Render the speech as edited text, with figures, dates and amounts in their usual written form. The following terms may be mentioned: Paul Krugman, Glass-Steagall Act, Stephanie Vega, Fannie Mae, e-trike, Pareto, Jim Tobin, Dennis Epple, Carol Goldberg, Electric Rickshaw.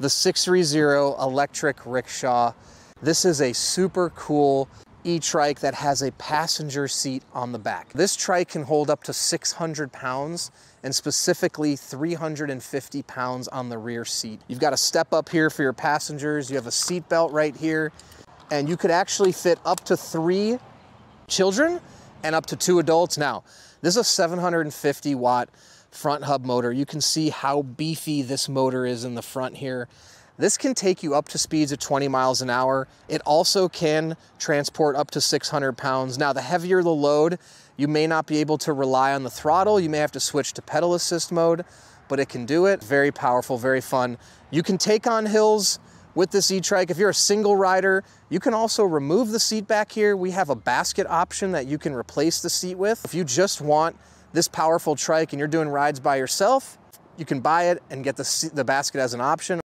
the 630 Electric Rickshaw. This is a super cool e-trike that has a passenger seat on the back. This trike can hold up to 600 pounds and specifically 350 pounds on the rear seat. You've got a step up here for your passengers. You have a seat belt right here, and you could actually fit up to 3 children and up to 2 adults. Now, this is a 750 watt front hub motor. You can see how beefy this motor is in the front here. This can take you up to speeds of 20 miles an hour. It also can transport up to 600 pounds. Now, the heavier the load, you may not be able to rely on the throttle. You may have to switch to pedal assist mode, but it can do it. Very powerful, very fun. You can take on hills with this e-trike. If you're a single rider, you can also remove the seat back here. We have a basket option that you can replace the seat with. If you just want this powerful trike and you're doing rides by yourself, you can buy it and get the basket as an option.